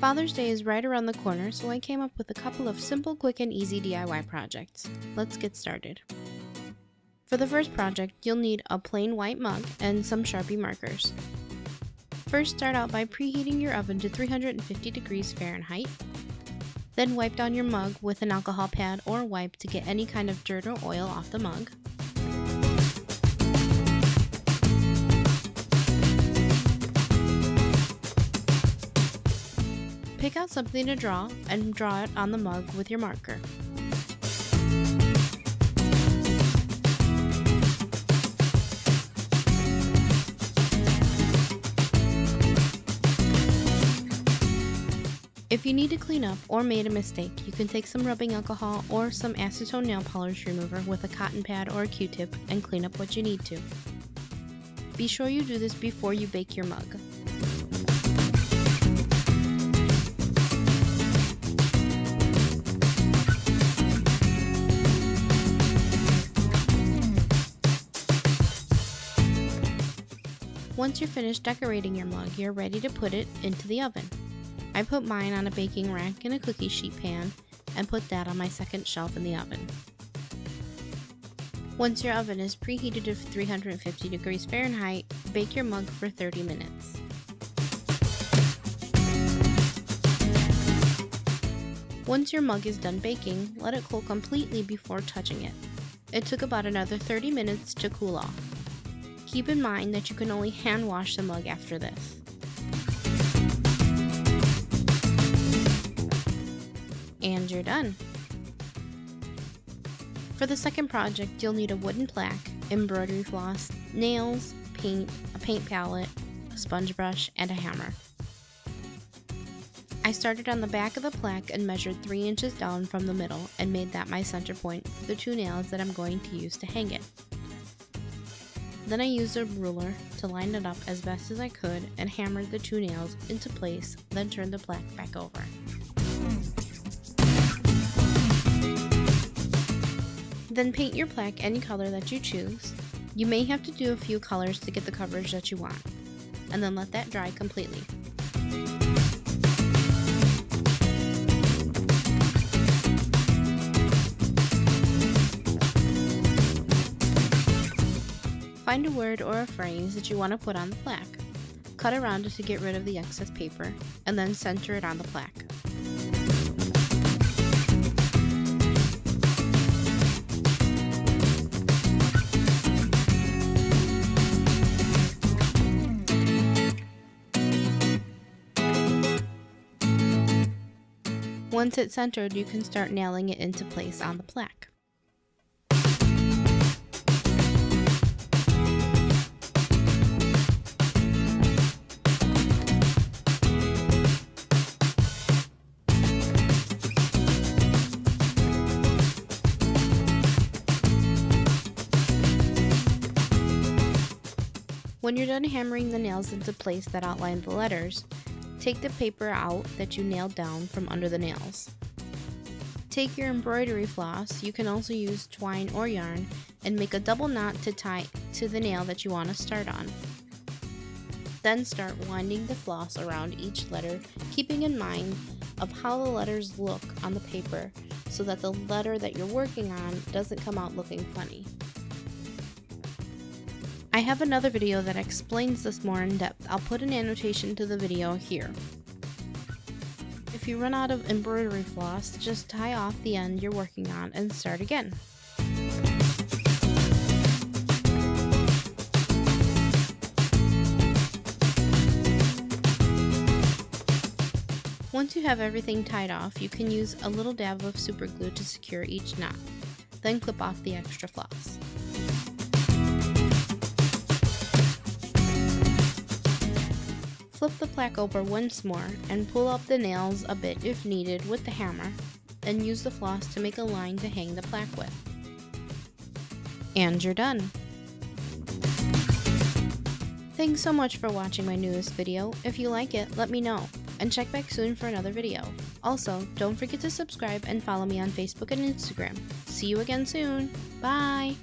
Father's Day is right around the corner, so I came up with a couple of simple, quick, and easy DIY projects. Let's get started. For the first project, you'll need a plain white mug and some Sharpie markers. First, start out by preheating your oven to 350 degrees Fahrenheit. Then wipe down your mug with an alcohol pad or wipe to get any kind of dirt or oil off the mug. Pick out something to draw and draw it on the mug with your marker. If you need to clean up or made a mistake, you can take some rubbing alcohol or some acetone nail polish remover with a cotton pad or a Q-tip and clean up what you need to. Be sure you do this before you bake your mug. Once you're finished decorating your mug, you're ready to put it into the oven. I put mine on a baking rack in a cookie sheet pan and put that on my second shelf in the oven. Once your oven is preheated to 350 degrees Fahrenheit, bake your mug for 30 minutes. Once your mug is done baking, let it cool completely before touching it. It took about another 30 minutes to cool off. Keep in mind that you can only hand wash the mug after this. And you're done. For the second project, you'll need a wooden plaque, embroidery floss, nails, paint, a paint palette, a sponge brush, and a hammer. I started on the back of the plaque and measured 3 inches down from the middle and made that my center point for the two nails that I'm going to use to hang it. Then I used a ruler to line it up as best as I could and hammered the two nails into place, then turned the plaque back over. Then paint your plaque any color that you choose. You may have to do a few colors to get the coverage that you want, and then let that dry completely. Find a word or a phrase that you want to put on the plaque. Cut around it to get rid of the excess paper, and then center it on the plaque. Once it's centered, you can start nailing it into place on the plaque. When you're done hammering the nails into place that outline the letters, take the paper out that you nailed down from under the nails. Take your embroidery floss, you can also use twine or yarn, and make a double knot to tie to the nail that you want to start on. Then start winding the floss around each letter, keeping in mind of how the letters look on the paper so that the letter that you're working on doesn't come out looking funny. I have another video that explains this more in depth. I'll put an annotation to the video here. If you run out of embroidery floss, just tie off the end you're working on and start again. Once you have everything tied off, you can use a little dab of super glue to secure each knot. Then clip off the extra floss. Flip the plaque over once more and pull up the nails a bit if needed with the hammer, and use the floss to make a line to hang the plaque with. And you're done! Thanks so much for watching my newest video. If you like it, let me know, and check back soon for another video. Also, don't forget to subscribe and follow me on Facebook and Instagram. See you again soon! Bye!